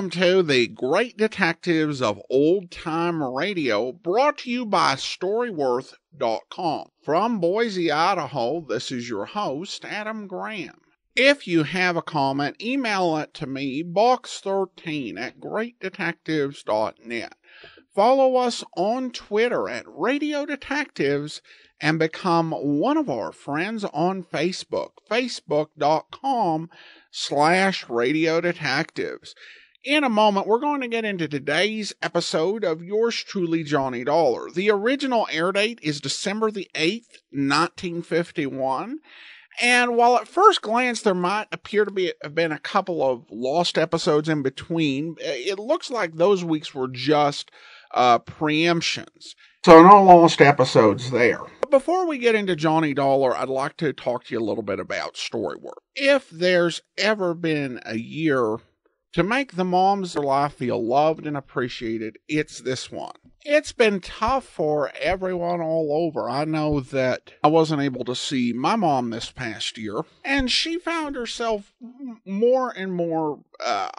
welcome to the Great Detectives of Old Time Radio, brought to you by StoryWorth.com. From Boise, Idaho, this is your host, Adam Graham. If you have a comment, email it to me, box13@greatdetectives.net. Follow us on Twitter at Radio Detectives and become one of our friends on Facebook, facebook.com/Radio Detectives. In a moment, we're going to get into today's episode of yours truly, Johnny Dollar. The original air date is December the 8th, 1951. And while at first glance there might appear to have been a couple of lost episodes in between, it looks like those weeks were just preemptions. So no lost episodes there. But before we get into Johnny Dollar, I'd like to talk to you a little bit about StoryWorth. If there's ever been a year to make the moms of their life feel loved and appreciated, it's this one. It's been tough for everyone all over. I know that I wasn't able to see my mom this past year, and she found herself more and more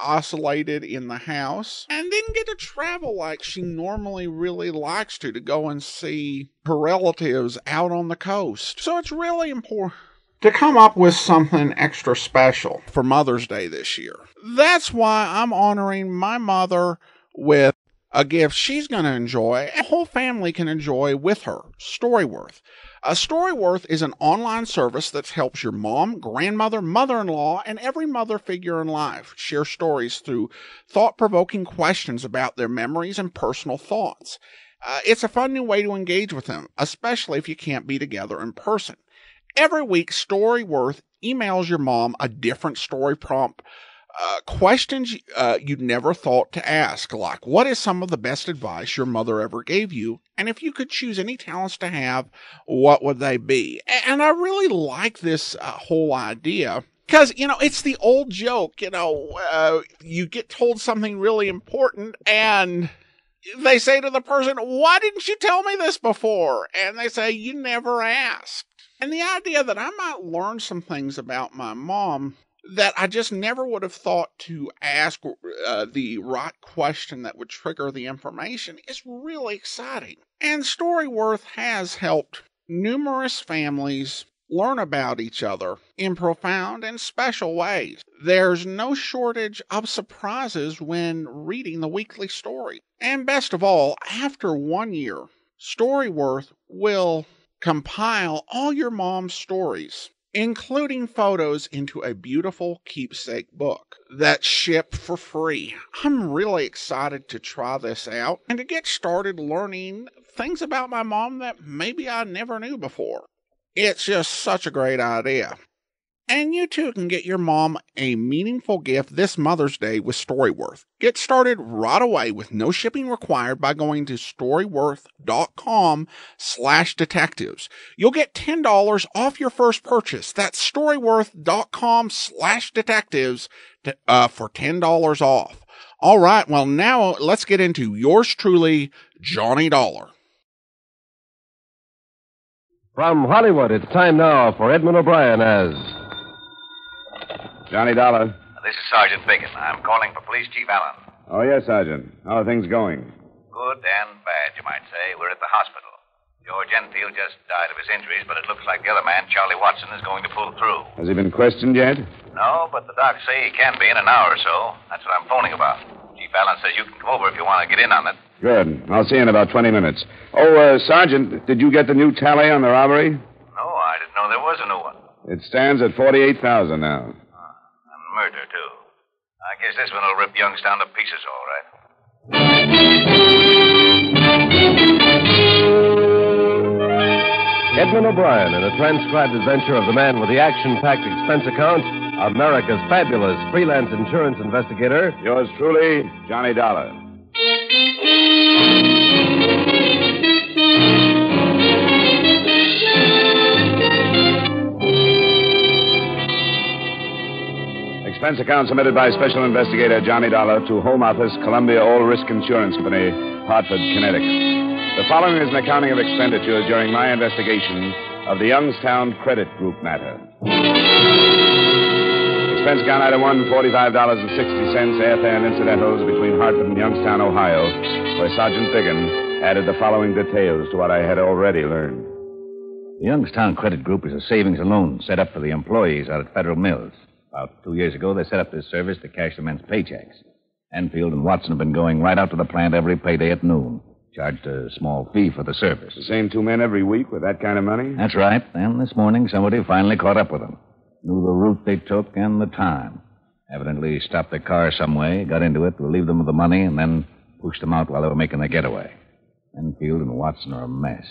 isolated in the house and didn't get to travel like she normally really likes to go and see her relatives out on the coast. So it's really important to come up with something extra special for Mother's Day this year. That's why I'm honoring my mother with a gift she's going to enjoy, and the whole family can enjoy with her, StoryWorth. StoryWorth is an online service that helps your mom, grandmother, mother-in-law, and every mother figure in life share stories through thought-provoking questions about their memories and personal thoughts. It's a fun new way to engage with them, especially if you can't be together in person. Every week, StoryWorth emails your mom a different story prompt, questions you'd never thought to ask, like, what is some of the best advice your mother ever gave you? And if you could choose any talents to have, what would they be? And I really like this whole idea because, you know, it's the old joke, you know, you get told something really important and they say to the person, why didn't you tell me this before? And they say, you never asked. And the idea that I might learn some things about my mom that I just never would have thought to ask the right question that would trigger the information is really exciting. And StoryWorth has helped numerous families learn about each other in profound and special ways. There's no shortage of surprises when reading the weekly story. And best of all, after 1 year, StoryWorth will compile all your mom's stories, including photos, into a beautiful keepsake book that's shipped for free. I'm really excited to try this out and to get started learning things about my mom that maybe I never knew before. It's just such a great idea. And you too can get your mom a meaningful gift this Mother's Day with StoryWorth. Get started right away with no shipping required by going to storyworth.com/detectives. You'll get $10 off your first purchase. That's storyworth.com/detectives for $10 off. All right, well now let's get into yours truly, Johnny Dollar. From Hollywood, it's time now for Edmond O'Brien as Johnny Dollar. This is Sergeant Bacon. I'm calling for Police Chief Allen. Oh, yes, Sergeant. How are things going? Good and bad, you might say. We're at the hospital. George Enfield just died of his injuries, but it looks like the other man, Charlie Watson, is going to pull through. Has he been questioned yet? No, but the docs say he can be in an hour or so. That's what I'm phoning about. Chief Allen says you can come over if you want to get in on it. Good. I'll see you in about 20 minutes. Oh, Sergeant, did you get the new tally on the robbery? No, I didn't know there was a new one. It stands at 48,000 now. Murder, too. I guess this one will rip Youngstown to pieces, all right. Edmond O'Brien in a transcribed adventure of the man with the action-packed expense account, America's fabulous freelance insurance investigator. Yours truly, Johnny Dollar. Expense account submitted by Special Investigator Johnny Dollar to Home Office, Columbia All-Risk Insurance Company, Hartford, Connecticut. The following is an accounting of expenditures during my investigation of the Youngstown Credit Group matter. Expense gone item one, $45.60, airfare and incidentals between Hartford and Youngstown, Ohio, where Sergeant Biggin added the following details to what I had already learned. The Youngstown Credit Group is a savings and loan set up for the employees out at Federal Mills. About 2 years ago, they set up this service to cash the men's paychecks. Enfield and Watson have been going right out to the plant every payday at noon. Charged a small fee for the service. The same two men every week with that kind of money? That's right. And this morning, somebody finally caught up with them. Knew the route they took and the time. Evidently stopped their car some way, got into it, relieved them of the money, and then pushed them out while they were making their getaway. Enfield and Watson are a mess.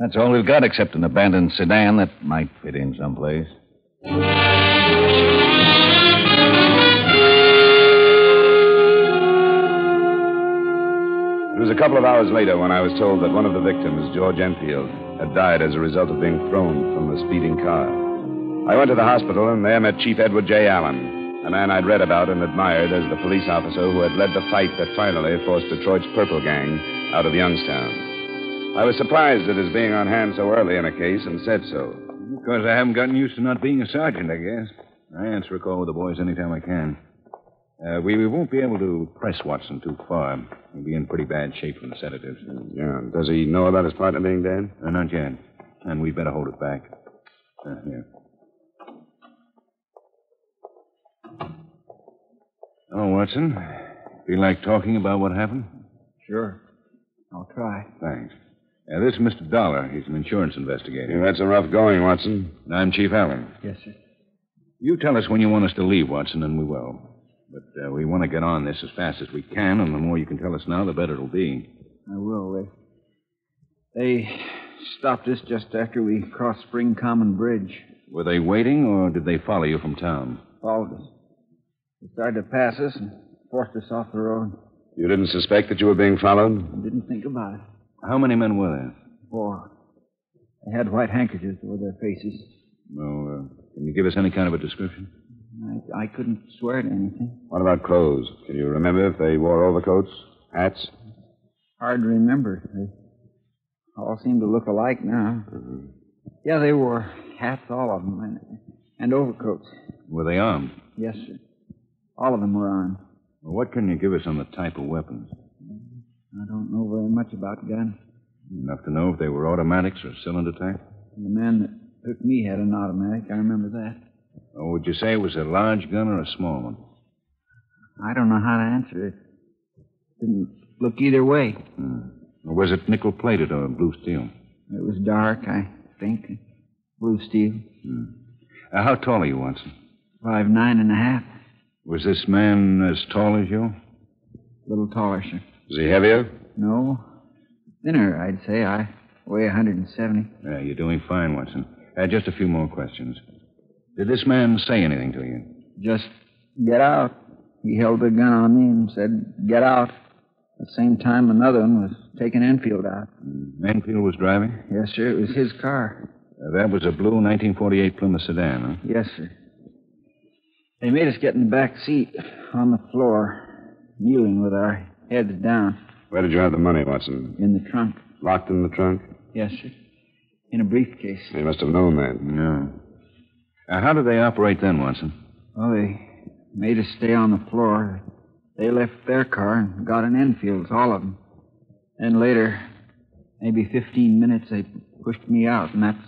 That's all we've got except an abandoned sedan that might fit in someplace. It was a couple of hours later when I was told that one of the victims, George Enfield, had died as a result of being thrown from the speeding car. I went to the hospital and there met Chief Edward J. Allen, a man I'd read about and admired as the police officer who had led the fight that finally forced Detroit's Purple Gang out of Youngstown. I was surprised at his being on hand so early in a case and said so. Because I haven't gotten used to not being a sergeant, I guess. I answer a call with the boys any time I can. We won't be able to press Watson too far. He'll be in pretty bad shape from the sedatives. Yeah. Does he know about his partner being dead? Not yet. And we'd better hold it back. Here. Hello, Watson. Feel like talking about what happened? Sure. I'll try. Thanks. This is Mr. Dollar. He's an insurance investigator. That's a rough going, Watson. And I'm Chief Allen. Yes, sir. You tell us when you want us to leave, Watson, and we will. But we want to get on this as fast as we can, and the more you can tell us now, the better it'll be. I will. They stopped us just after we crossed Spring Common Bridge. Were they waiting, or did they follow you from town? Followed us. They started to pass us and forced us off the road. You didn't suspect that you were being followed? I didn't think about it. How many men were there? 4. They had white handkerchiefs over their faces. Well, can you give us any kind of a description? I couldn't swear to anything. What about clothes? Can you remember if they wore overcoats, hats? Hard to remember. They all seem to look alike now. Mm-hmm. Yeah, they wore hats, all of them, and overcoats. Were they armed? Yes, sir. All of them were armed. Well, what can you give us on the type of weapons? I don't know very much about guns. Enough to know if they were automatics or cylinder type? The man that took me had an automatic. I remember that. Or would you say it was a large gun or a small one? I don't know how to answer it. Didn't look either way. Or was it nickel-plated or blue steel? It was dark, I think. Blue steel. How tall are you, Watson? 5'9½". Was this man as tall as you? A little taller, sir. Is he heavier? No. Thinner, I'd say. I weigh 170. Yeah, you're doing fine, Watson. Just a few more questions. Did this man say anything to you? Just, get out. He held the gun on me and said, get out. At the same time, another one was taking Enfield out. Enfield was driving? Yes, sir. It was his car. That was a blue 1948 Plymouth sedan, huh? Yes, sir. They made us get in the back seat on the floor, kneeling with our heads down. Where did you have the money, Watson? In the trunk. Locked in the trunk? Yes, sir. In a briefcase. They must have known that. No. How did they operate then, Watson? Well, they made us stay on the floor. They left their car and got in Enfield's, all of them. Then later, maybe 15 minutes, they pushed me out, and that's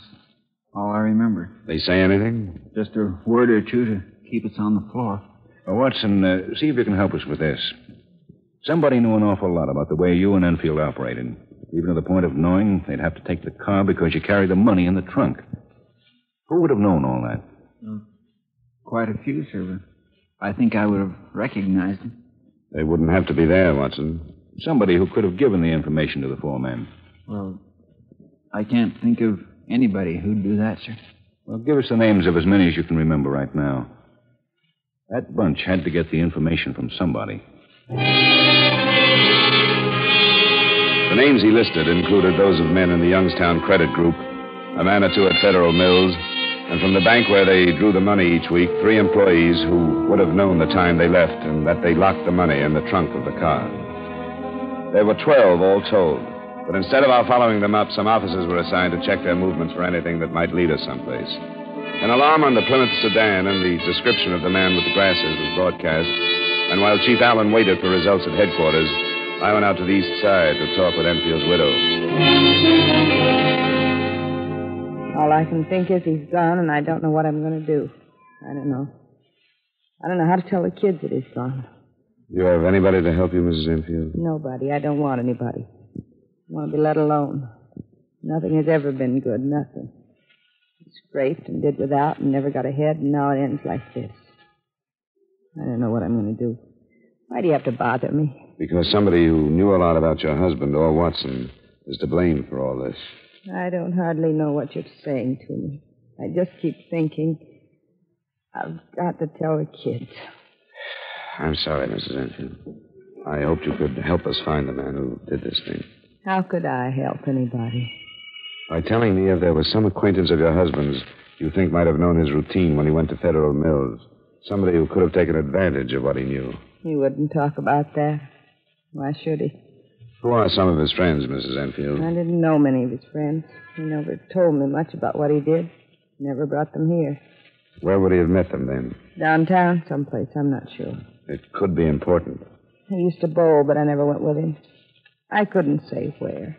all I remember. They say anything? Just a word or two to keep us on the floor. Well, Watson, see if you can help us with this. Somebody knew an awful lot about the way you and Enfield operated, even to the point of knowing they'd have to take the car because you carried the money in the trunk. Who would have known all that? Quite a few, sir. I think I would have recognized them. They wouldn't have to be there, Watson. Somebody who could have given the information to the foreman. Well, I can't think of anybody who'd do that, sir. Well, give us the names of as many as you can remember right now. That bunch had to get the information from somebody. The names he listed included those of men in the Youngstown Credit Group, a man or two at Federal Mills, and from the bank where they drew the money each week, 3 employees who would have known the time they left and that they locked the money in the trunk of the car. There were 12 all told, but instead of our following them up, some officers were assigned to check their movements for anything that might lead us someplace. An alarm on the Plymouth sedan and the description of the man with the glasses was broadcast, and while Chief Allen waited for results at headquarters, I went out to the east side to talk with Enfield's widow. All I can think is he's gone, and I don't know what I'm going to do. I don't know how to tell the kids that he's gone. Do you have anybody to help you, Mrs. Enfield? Nobody. I don't want anybody. I want to be let alone. Nothing has ever been good, nothing. I scraped and did without and never got ahead, and now it ends like this. I don't know what I'm going to do. Why do you have to bother me? Because somebody who knew a lot about your husband, or Watson, is to blame for all this. I don't hardly know what you're saying to me. I just keep thinking, I've got to tell the kids. I'm sorry, Mrs. Enfield. I hoped you could help us find the man who did this thing. How could I help anybody? By telling me if there was some acquaintance of your husband's you think might have known his routine when he went to Federal Mills. Somebody who could have taken advantage of what he knew. He wouldn't talk about that. Why should he? Who are some of his friends, Mrs. Enfield? I didn't know many of his friends. He never told me much about what he did. Never brought them here. Where would he have met them then? Downtown, someplace. I'm not sure. It could be important. I used to bowl, but I never went with him. I couldn't say where.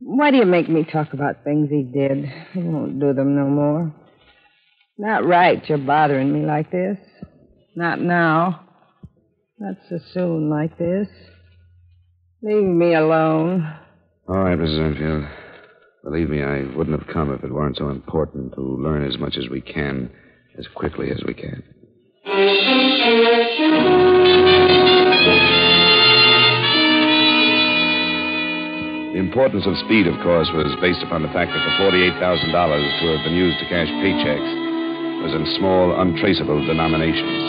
Why do you make me talk about things he did? I won't do them no more. Not right you're bothering me like this. Not now. Not so soon like this. Leave me alone. All right, Mrs. Enfield. Believe me, I wouldn't have come if it weren't so important to learn as much as we can, as quickly as we can. The importance of speed, of course, was based upon the fact that the $48,000 to have been used to cash paychecks was in small, untraceable denominations.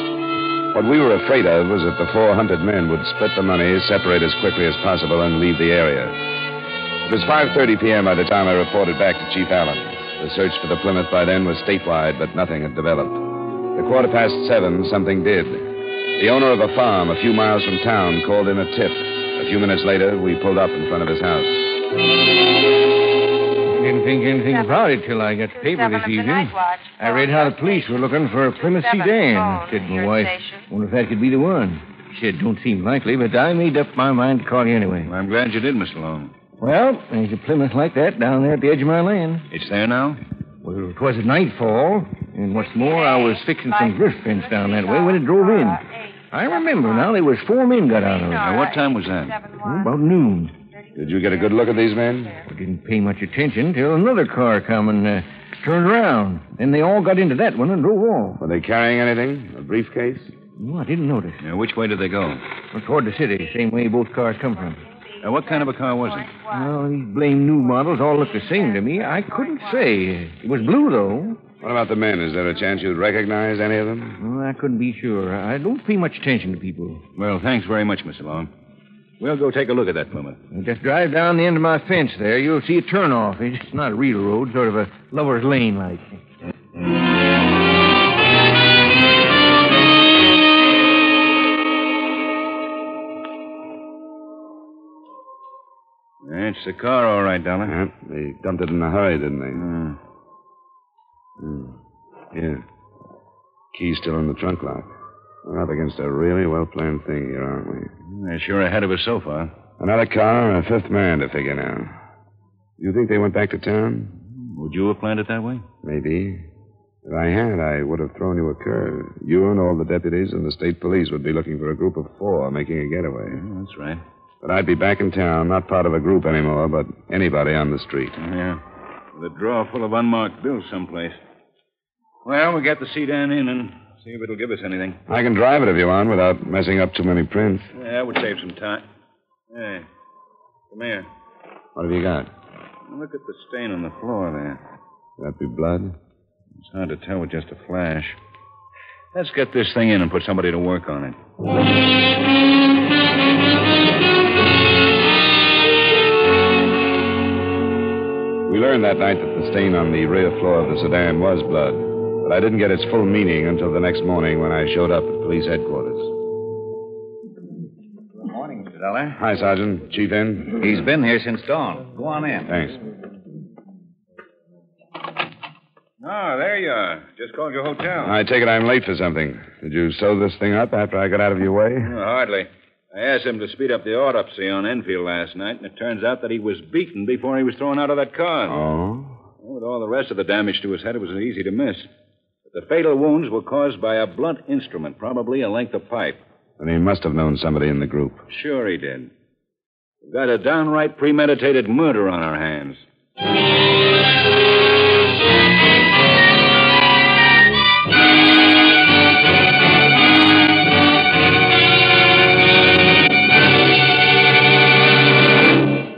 What we were afraid of was that the 400 men would split the money, separate as quickly as possible, and leave the area. It was 5:30 p.m. by the time I reported back to Chief Allen. The search for the Plymouth by then was statewide, but nothing had developed. At 7:15, something did. The owner of a farm a few miles from town called in a tip. A few minutes later, we pulled up in front of his house. I didn't think anything about it till I got the paper this evening. I read how the police were looking for a Plymouth sedan. I said to my wife, I wonder if that could be the one. She said, don't seem likely, but I made up my mind to call you anyway. Well, I'm glad you did, Mr. Long. Well, there's a Plymouth like that down there at the edge of my land. It's there now? Well, it was at nightfall. And what's more, I was fixing some drift fence down that way when it drove in. I remember now there was 4 men got out of it. Now, what time was that? About noon. Did you get a good look at these men? I didn't pay much attention till another car come and turned around. Then they all got into that one and drove off. Were they carrying anything? A briefcase? No, I didn't notice. Now, which way did they go? Well, toward the city, same way both cars come from. What kind of a car was it? Well, these blame new models all look the same to me. I couldn't say. It was blue, though. What about the men? Is there a chance you'd recognize any of them? Well, I couldn't be sure. I don't pay much attention to people. Well, thanks very much, Mr. Long. We'll go take a look at that Plymouth. Just drive down the end of my fence there. You'll see a turnoff. It's not a real road, sort of a lover's lane like. That's the car, all right, Dollar. Yeah, they dumped it in a hurry, didn't they? Yeah. Key's still in the trunk lock. We're up against a really well-planned thing here, aren't we? They're sure ahead of us so far. Another car, a 5th man to figure now. You think they went back to town? Would you have planned it that way? Maybe. If I had, I would have thrown you a curve. You and all the deputies and the state police would be looking for a group of 4 making a getaway. Yeah, that's right. But I'd be back in town, not part of a group anymore, but anybody on the street. Yeah. With a drawer full of unmarked bills someplace. Well, we'll get the sedan in and see if it'll give us anything. I can drive it if you want without messing up too many prints. Yeah, that would save some time. Hey, come here. What have you got? Look at the stain on the floor there. Could that be blood? It's hard to tell with just a flash. Let's get this thing in and put somebody to work on it. We learned that night that the stain on the rear floor of the sedan was blood, but I didn't get its full meaning until the next morning when I showed up at police headquarters. Good morning, Mr. Dollar. Hi, Sergeant. Chief in? He's been here since dawn. Go on in. Thanks. Ah, there you are. Just called your hotel. I take it I'm late for something. Did you sew this thing up after I got out of your way? No, hardly. I asked him to speed up the autopsy on Enfield last night, and it turns out that he was beaten before he was thrown out of that car. Oh? Well, with all the rest of the damage to his head, it was easy to miss. But the fatal wounds were caused by a blunt instrument, probably a length of pipe. And he must have known somebody in the group. Sure he did. We've got a downright premeditated murder on our hands.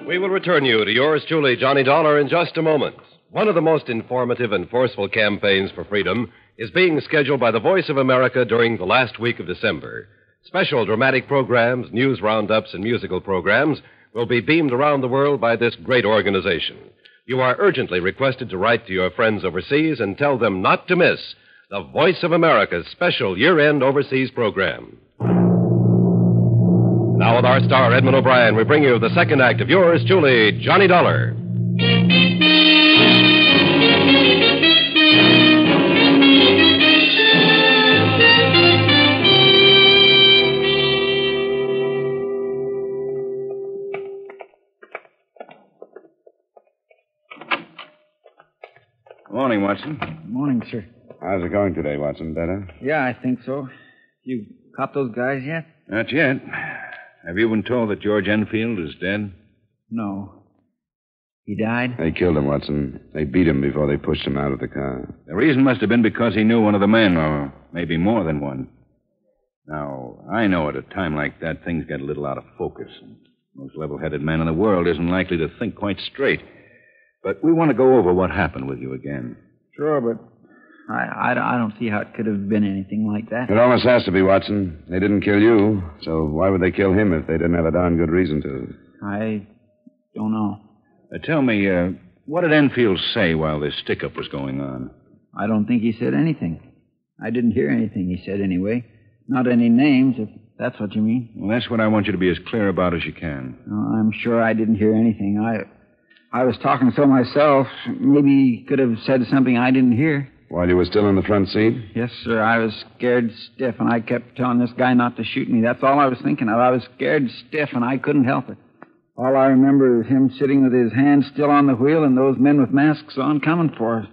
We will return you to yours truly, Johnny Dollar, in just a moment. One of the most informative and forceful campaigns for freedom is being scheduled by the Voice of America during the last week of December. Special dramatic programs, news roundups, and musical programs will be beamed around the world by this great organization. You are urgently requested to write to your friends overseas and tell them not to miss the Voice of America's special year-end overseas program. Now with our star, Edmond O'Brien, we bring you the second act of yours truly, Johnny Dollar. Morning, Watson. Morning, sir. How's it going today, Watson? Better? Yeah, I think so. You caught those guys yet? Not yet. Have you been told that George Enfield is dead? No. He died? They killed him, Watson. They beat him before they pushed him out of the car. The reason must have been because he knew one of the men, or maybe more than one. Now, I know at a time like that, things get a little out of focus. Most level-headed man in the world isn't likely to think quite straight. But we want to go over what happened with you again. Sure, but I don't see how it could have been anything like that. It almost has to be, Watson. They didn't kill you, so why would they kill him if they didn't have a darn good reason to? I don't know. Tell me, what did Enfield say while this stick-up was going on? I don't think he said anything. I didn't hear anything he said anyway. Not any names, if that's what you mean. Well, that's what I want you to be as clear about as you can. No, I'm sure I didn't hear anything. I was talking so myself, maybe he could have said something I didn't hear. While you were still in the front seat? Yes, sir. I was scared stiff, and I kept telling this guy not to shoot me. That's all I was thinking of. I was scared stiff, and I couldn't help it. All I remember is him sitting with his hands still on the wheel and those men with masks on coming for us.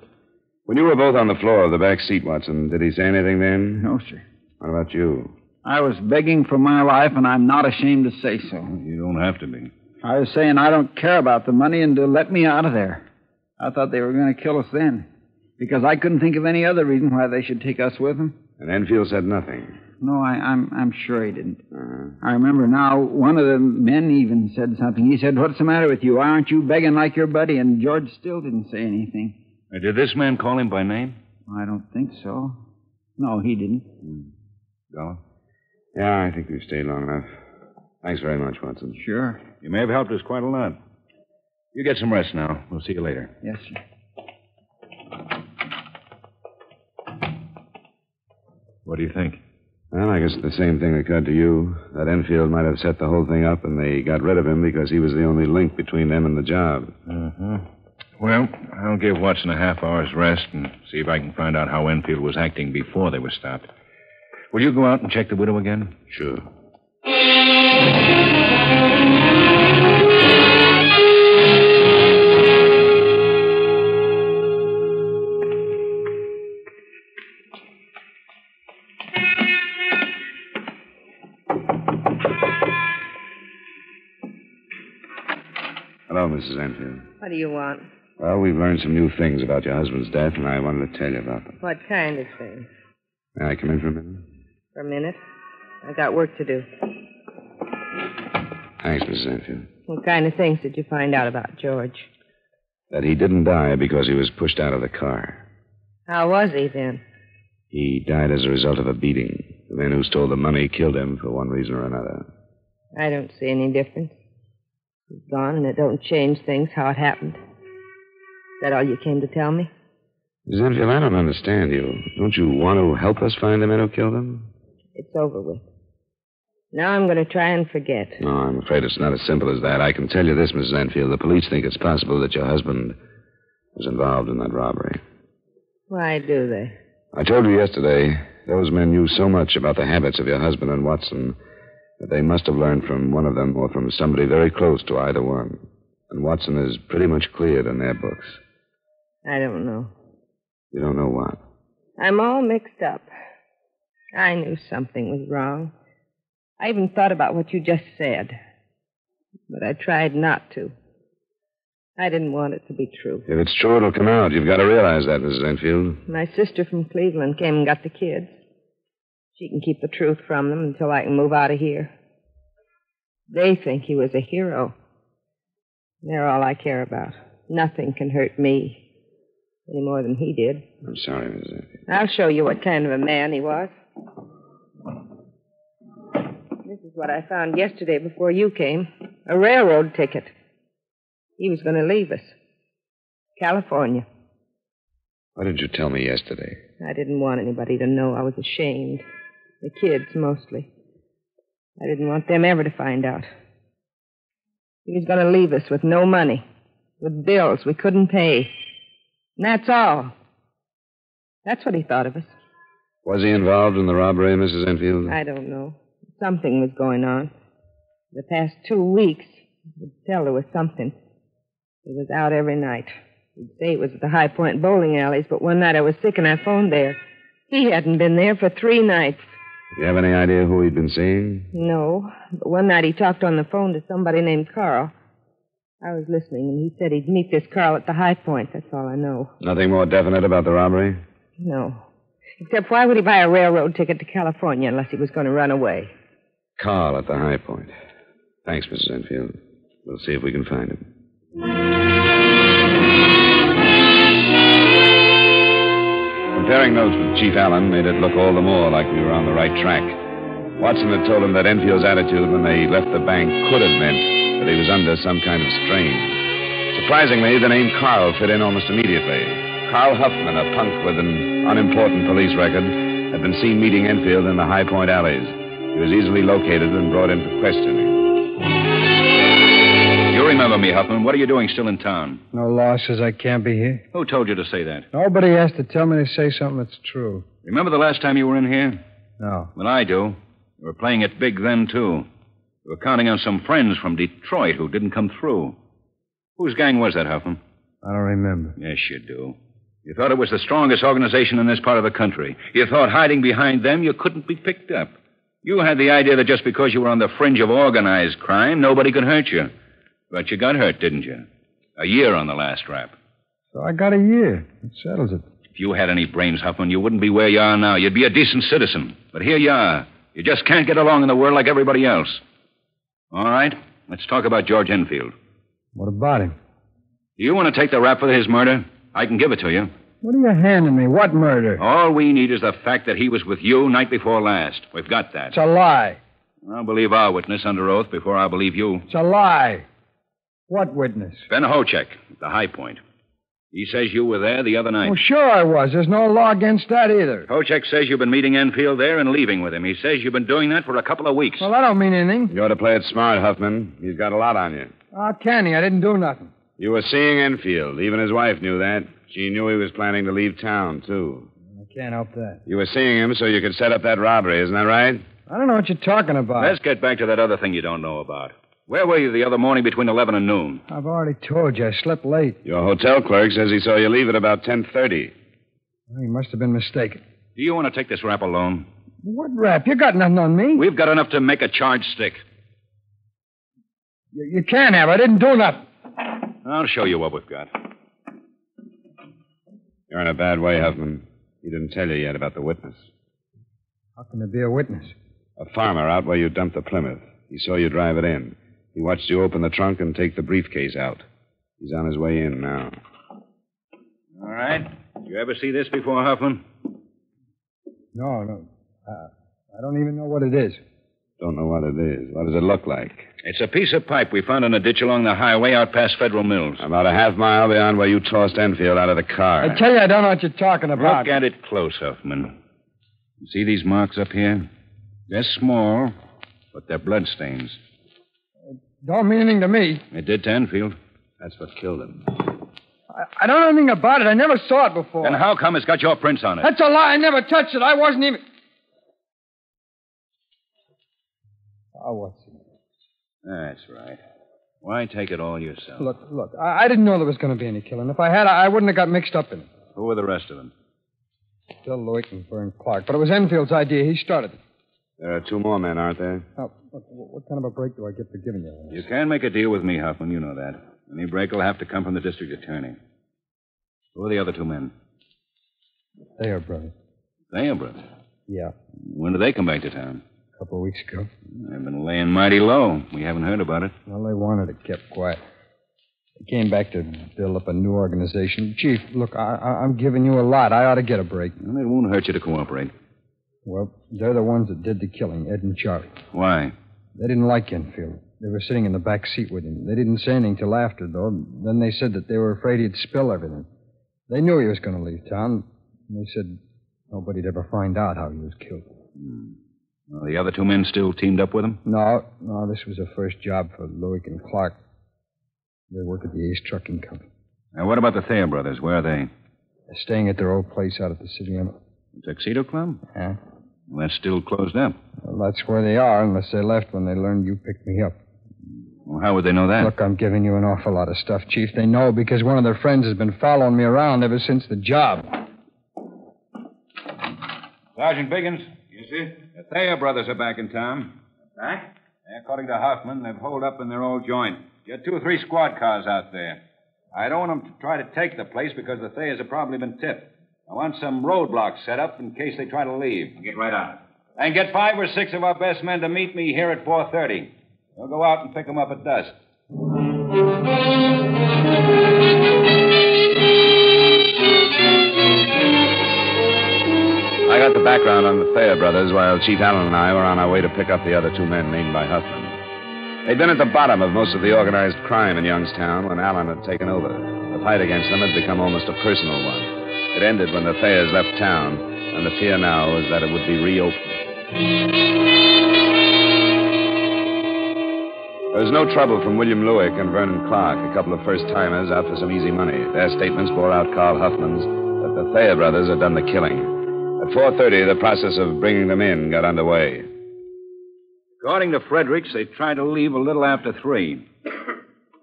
When you were both on the floor of the back seat, Watson, did he say anything then? No, sir. What about you? I was begging for my life, and I'm not ashamed to say so. You don't have to be. I was saying I don't care about the money and to let me out of there. I thought they were going to kill us then, because I couldn't think of any other reason why they should take us with them. And Enfield said nothing? No, I'm sure he didn't. I remember now, one of the men even said something. He said, "What's the matter with you? Why aren't you begging like your buddy?" And George still didn't say anything. Did this man call him by name? I don't think so. No, he didn't. Dollar? Yeah, I think we've stayed long enough. Thanks very much, Watson. Sure. You may have helped us quite a lot. You get some rest now. We'll see you later. Yes, sir. What do you think? Well, I guess the same thing occurred to you. That Enfield might have set the whole thing up, and they got rid of him because he was the only link between them and the job. Uh-huh. Well, I'll give Watson a half hour's rest and see if I can find out how Enfield was acting before they were stopped. Will you go out and check the widow again? Sure. Hello, Mrs. Enfield. What do you want? Well, we've learned some new things about your husband's death, and I wanted to tell you about them. What kind of things? May I come in for a minute? For a minute? I got work to do. Thanks, Mrs. Enfield. What kind of things did you find out about George? That he didn't die because he was pushed out of the car. How was he then? He died as a result of a beating. The man who stole the money killed him for one reason or another. I don't see any difference. He's gone, and it don't change things how it happened. Is that all you came to tell me? Mrs. Enfield, I don't understand you. Don't you want to help us find the men who killed him? It's over with. Now I'm going to try and forget. No, I'm afraid it's not as simple as that. I can tell you this, Mrs. Enfield. The police think it's possible that your husband was involved in that robbery. Why do they? I told you yesterday, those men knew so much about the habits of your husband and Watson that they must have learned from one of them or from somebody very close to either one. And Watson is pretty much cleared in their books. I don't know. You don't know what? I'm all mixed up. I knew something was wrong. I even thought about what you just said. But I tried not to. I didn't want it to be true. If it's true, it'll come out. You've got to realize that, Mrs. Enfield. My sister from Cleveland came and got the kids. She can keep the truth from them until I can move out of here. They think he was a hero. They're all I care about. Nothing can hurt me any more than he did. I'm sorry, Mrs. Enfield. I'll show you what kind of a man he was. This is what I found yesterday before you came. A railroad ticket. He was going to leave us. California. Why didn't you tell me yesterday? I didn't want anybody to know. I was ashamed. The kids, mostly. I didn't want them ever to find out. He was going to leave us with no money, with bills we couldn't pay. And that's all. That's what he thought of us. Was he involved in the robbery, Mrs. Enfield? I don't know. Something was going on. The past 2 weeks, you could tell there was something. He was out every night. He'd say it was at the High Point bowling alleys, but one night I was sick and I phoned there. He hadn't been there for 3 nights. Do you have any idea who he'd been seeing? No, but one night he talked on the phone to somebody named Carl. I was listening, and he said he'd meet this Carl at the High Point. That's all I know. Nothing more definite about the robbery? No. Except why would he buy a railroad ticket to California unless he was going to run away? Carl at the High Point. Thanks, Mrs. Enfield. We'll see if we can find him. Comparing notes with Chief Allen made it look all the more like we were on the right track. Watson had told him that Enfield's attitude when they left the bank could have meant that he was under some kind of strain. Surprisingly, the name Carl fit in almost immediately. Carl Hoffman, a punk with an unimportant police record, had been seen meeting Enfield in the High Point alleys. He was easily located and brought in for questioning. You remember me, Huffman. What are you doing still in town? No law says I can't be here. Who told you to say that? Nobody has to tell me to say something that's true. Remember the last time you were in here? No. Well, I do. You were playing it big then, too. You were counting on some friends from Detroit who didn't come through. Whose gang was that, Huffman? I don't remember. Yes, you do. You thought it was the strongest organization in this part of the country. You thought hiding behind them you couldn't be picked up. You had the idea that just because you were on the fringe of organized crime, nobody could hurt you. But you got hurt, didn't you? A year on the last rap. So I got a year. It settles it. If you had any brains, Huffman, you wouldn't be where you are now. You'd be a decent citizen. But here you are. You just can't get along in the world like everybody else. All right, let's talk about George Enfield. What about him? Do you want to take the rap for his murder? I can give it to you. What are you handing me? What murder? All we need is the fact that he was with you night before last. We've got that. It's a lie. I'll believe our witness under oath before I believe you. It's a lie. What witness? Ben Hochek, at the High Point. He says you were there the other night. Oh, sure I was. There's no law against that either. Hochek says you've been meeting Enfield there and leaving with him. He says you've been doing that for a couple of weeks. Well, that don't mean anything. You ought to play it smart, Huffman. He's got a lot on you. How can he? I didn't do nothing. You were seeing Enfield. Even his wife knew that. She knew he was planning to leave town, too. I can't help that. You were seeing him so you could set up that robbery, isn't that right? I don't know what you're talking about. Let's get back to that other thing you don't know about. Where were you the other morning between 11 and noon? I've already told you. I slept late. Your hotel clerk says he saw you leave at about 10:30. Well, he must have been mistaken. Do you want to take this rap alone? What rap? You got nothing on me. We've got enough to make a charge stick. You can't have. I didn't do nothing. I'll show you what we've got. You're in a bad way, Huffman. He didn't tell you yet about the witness. How can there be a witness? A farmer out where you dumped the Plymouth. He saw you drive it in. He watched you open the trunk and take the briefcase out. He's on his way in now. All right. Did you ever see this before, Huffman? No. I don't even know what it is. Don't know what it is. What does it look like? It's a piece of pipe we found in a ditch along the highway out past Federal Mills. About a half mile beyond where you tossed Enfield out of the car. I tell you, I don't know what you're talking about. Look at it close, Huffman. You see these marks up here? They're small, but they're bloodstains. Don't mean anything to me. It did to Enfield. That's what killed him. I don't know anything about it. I never saw it before. Then how come it's got your prints on it? That's a lie. I never touched it. I wasn't even... I'll watch you. That's right. Why take it all yourself? Look, I didn't know there was going to be any killing. If I had, I wouldn't have got mixed up in it. Who were the rest of them? Bill Lewick and Vernon Clark. But it was Enfield's idea. He started it. There are two more men, aren't there? Oh, what kind of a break do I get for giving you? You can make a deal with me, Hoffman. You know that. Any break will have to come from the district attorney. Who are the other two men? They are brothers. They are brothers? Yeah. When did they come back to town? A couple of weeks ago. They've been laying mighty low. We haven't heard about it. Well, they wanted it kept quiet. They came back to build up a new organization. Chief, look, I'm giving you a lot. I ought to get a break. Well, it won't hurt you to cooperate. Well, they're the ones that did the killing, Ed and Charlie. Why? They didn't like Enfield. They were sitting in the back seat with him. They didn't say anything till after, though. Then they said that they were afraid he'd spill everything. They knew he was going to leave town. They said nobody'd ever find out how he was killed. Hmm. Well, the other two men still teamed up with him? No, this was a first job for Lewick and Clark. They work at the Ace Trucking Company. Now, what about the Thayer brothers? Where are they? They're staying at their old place out at the city limit. The Tuxedo Club? Yeah. Well, that's still closed up. Well, that's where they are, unless they left when they learned you picked me up. Well, how would they know that? Look, I'm giving you an awful lot of stuff, Chief. They know because one of their friends has been following me around ever since the job. Sergeant Biggins. Yes, sir? The Thayer brothers are back in town. Back? According to Hoffman, they've holed up in their old joint. Get 2 or 3 squad cars out there. I don't want them to try to take the place because the Thayers have probably been tipped. I want some roadblocks set up in case they try to leave. I'll get right on it. And get 5 or 6 of our best men to meet me here at 4:30. We'll go out and pick them up at dusk. I got the background on the Thayer brothers while Chief Allen and I were on our way to pick up the other two men named by Huffman. They'd been at the bottom of most of the organized crime in Youngstown when Allen had taken over. The fight against them had become almost a personal one. It ended when the Thayers left town, and the fear now was that it would be reopened. There was no trouble from William Lewick and Vernon Clark, a couple of first-timers out for some easy money. Their statements bore out Carl Huffman's that the Thayer brothers had done the killing. At 4:30, the process of bringing them in got underway. According to Fredericks, they tried to leave a little after 3.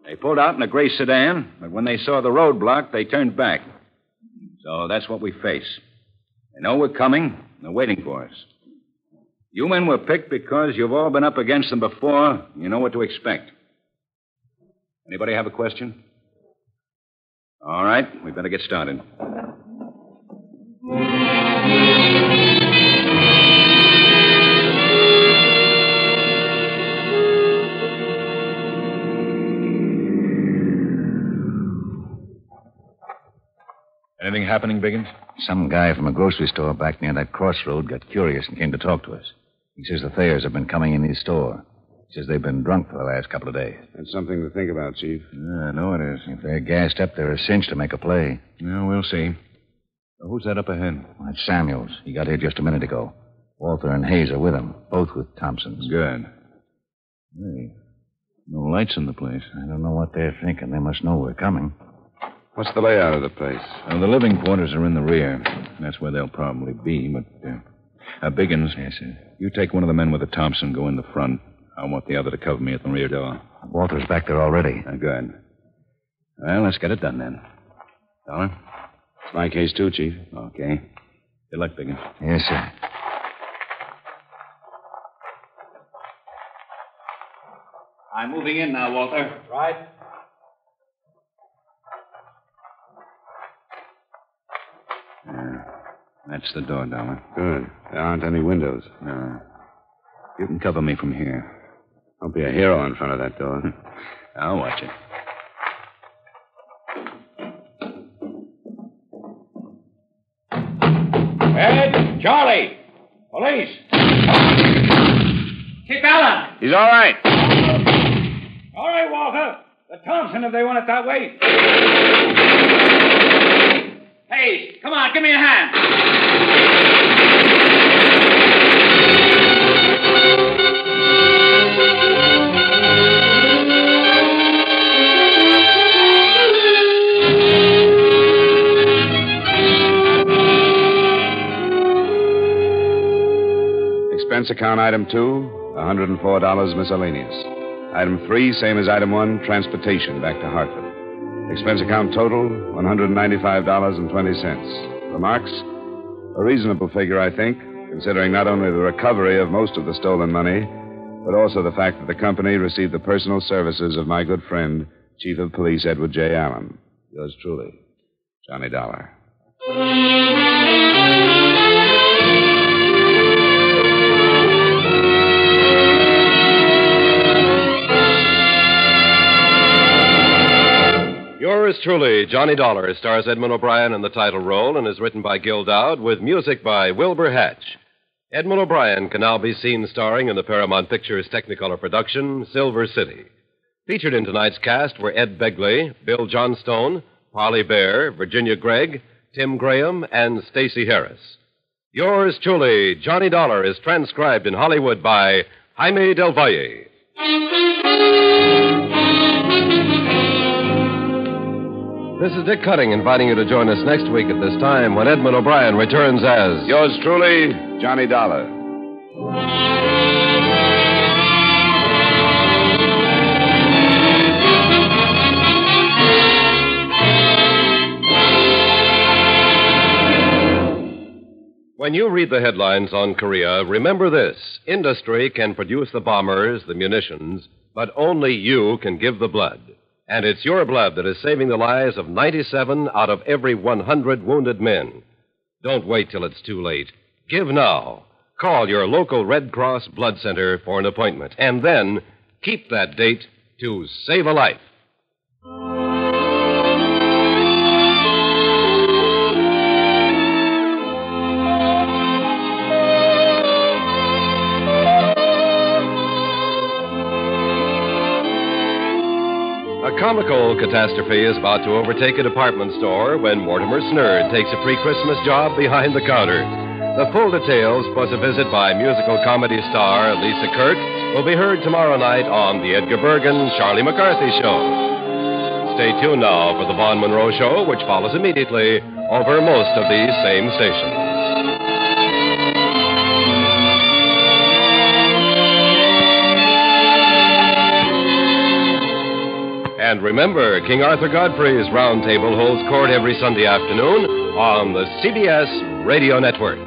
They pulled out in a gray sedan, but when they saw the roadblock, they turned back. So that's what we face. They know we're coming, and they're waiting for us. You men were picked because you've all been up against them before. You know what to expect. Anybody have a question? All right, we better get started. Anything happening, Biggins? Some guy from a grocery store back near that crossroad got curious and came to talk to us. He says the Thayers have been coming in his store. He says they've been drunk for the last couple of days. That's something to think about, Chief. Yeah, I know it is. If they're gassed up, they're a cinch to make a play. Yeah, we'll see. So who's that up ahead? Well, it's Samuels. He got here just a minute ago. Walter and Hayes are with him, both with Thompson's. Good. Hey, no lights in the place. I don't know what they're thinking. They must know we're coming. What's the layout of the place? The living quarters are in the rear. That's where they'll probably be, but... Biggins. Yes, sir. You take one of the men with the Thompson, go in the front. I want the other to cover me at the rear door. Walter's back there already. Good. Well, let's get it done, then. Dollar? It's my case, too, Chief. Okay. Good luck, Biggins. Yes, sir. I'm moving in now, Walter. Right. That's the door, Dollar. Good. There aren't any windows. No. You can cover me from here. Don't be a hero in front of that door. I'll watch it. Ed! Charlie! Police! Keep Allen! He's all right. All right, Walter. The Thompson, if they want it that way. Hey, come on, give me a hand. account item 2, $104 miscellaneous. Item 3, same as item 1, transportation back to Hartford. Expense account total, $195.20. Remarks? A reasonable figure, I think, considering not only the recovery of most of the stolen money, but also the fact that the company received the personal services of my good friend, Chief of Police Edward J. Allen. Yours truly, Johnny Dollar. Yours truly, Johnny Dollar, stars Edmond O'Brien in the title role and is written by Gil Dowd with music by Wilbur Hatch. Edmond O'Brien can now be seen starring in the Paramount Pictures Technicolor production, Silver City. Featured in tonight's cast were Ed Begley, Bill Johnstone, Harley Bear, Virginia Gregg, Tim Graham, and Stacy Harris. Yours truly, Johnny Dollar, is transcribed in Hollywood by Jaime Del Valle. This is Dick Cutting inviting you to join us next week at this time when Edmond O'Brien returns as... Yours truly, Johnny Dollar. When you read the headlines on Korea, remember this. Industry can produce the bombers, the munitions, but only you can give the blood. And it's your blood that is saving the lives of 97 out of every 100 wounded men. Don't wait till it's too late. Give now. Call your local Red Cross Blood Center for an appointment. And then keep that date to save a life. A comical catastrophe is about to overtake a department store when Mortimer Snerd takes a pre-Christmas job behind the counter. The full details, plus a visit by musical comedy star Lisa Kirk, will be heard tomorrow night on the Edgar Bergen Charlie McCarthy Show. Stay tuned now for the Vaughn Monroe Show, which follows immediately over most of these same stations. And remember, King Arthur Godfrey's Round Table holds court every Sunday afternoon on the CBS Radio Network.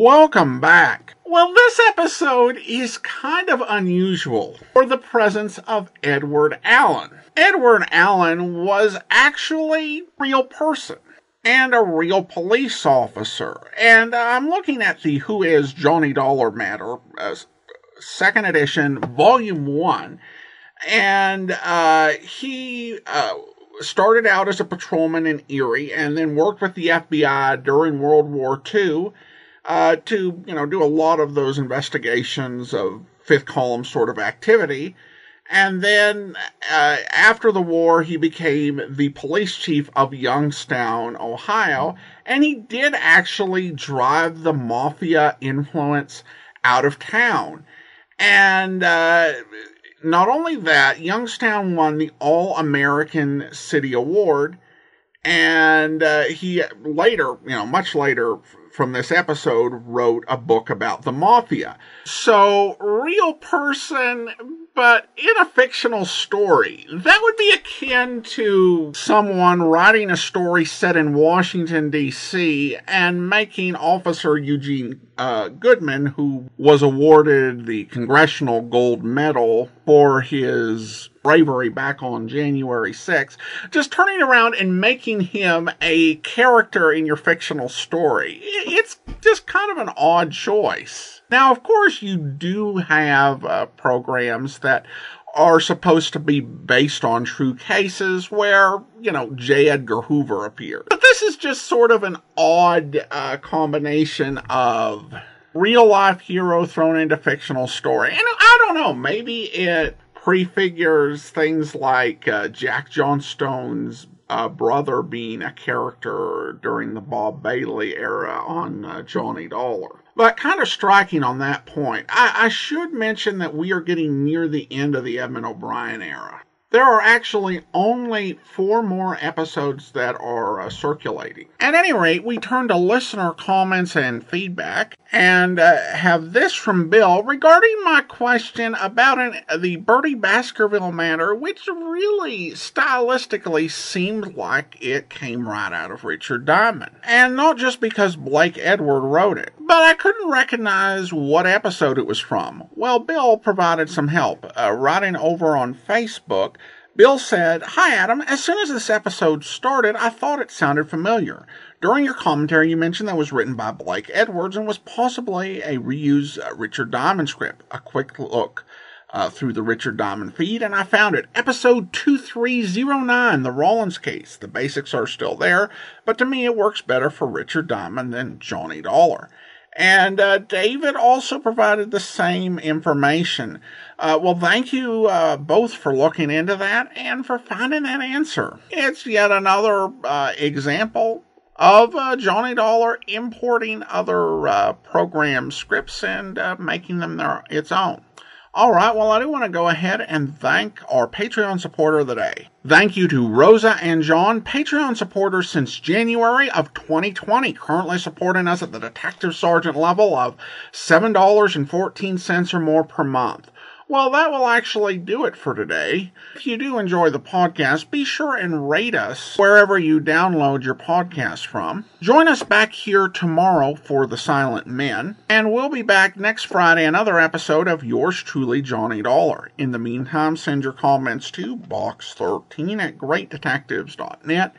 Welcome back. Well, this episode is kind of unusual for the presence of Edward Allen. Edward Allen was actually a real person and a real police officer. And I'm looking at the Who is Johnny Dollar matter, second edition, volume 1. And he started out as a patrolman in Erie and then worked with the FBI during World War II. To, do a lot of those investigations of fifth column sort of activity. And then after the war, he became the police chief of Youngstown, Ohio. And he did actually drive the mafia influence out of town. And not only that, Youngstown won the All-American City Award. And he later, much later, from this episode wrote a book about the mafia. So, real person, but in a fictional story. That would be akin to someone writing a story set in Washington, D.C. and making Officer Eugene Goodman, who was awarded the Congressional Gold Medal for his bravery back on January 6th, just turning around and making him a character in your fictional story. It's just kind of an odd choice. Now, of course, you do have programs that are supposed to be based on true cases where, you know, J. Edgar Hoover appeared. But this is just sort of an odd combination of real-life hero thrown into fictional story. And I don't know, maybe it prefigures things like Jack Johnstone's brother being a character during the Bob Bailey era on Johnny Dollar. But kind of striking on that point, I should mention that we are getting near the end of the Edmond O'Brien era. There are actually only 4 more episodes that are circulating. At any rate, we turn to listener comments and feedback, and have this from Bill regarding my question about the Bertie Baskerville matter, which really stylistically seemed like it came right out of Richard Diamond. And not just because Blake Edward wrote it, but I couldn't recognize what episode it was from. Well, Bill provided some help, writing over on Facebook. Bill said, "Hi Adam, as soon as this episode started, I thought it sounded familiar. During your commentary, you mentioned that was written by Blake Edwards and was possibly a reused Richard Diamond script. A quick look through the Richard Diamond feed, and I found it. Episode 2309, The Rollins Case. The basics are still there, but to me it works better for Richard Diamond than Johnny Dollar." And David also provided the same information. Well, thank you both for looking into that and for finding that answer. It's yet another example of Johnny Dollar importing other program scripts and making them its own. All right, well, I do want to go ahead and thank our Patreon supporter of the day. Thank you to Rosa and John, Patreon supporters since January of 2020, currently supporting us at the Detective Sergeant level of $7.14 or more per month. Well, that will actually do it for today. If you do enjoy the podcast, be sure and rate us wherever you download your podcast from. Join us back here tomorrow for The Silent Men, and we'll be back next Friday, another episode of yours truly, Johnny Dollar. In the meantime, send your comments to box13@greatdetectives.net.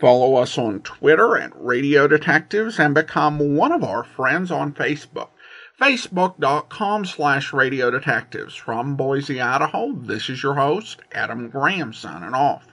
Follow us on Twitter @Radio Detectives and become one of our friends on Facebook. Facebook.com/Radio Detectives. From Boise, Idaho, this is your host, Adam Graham, signing off.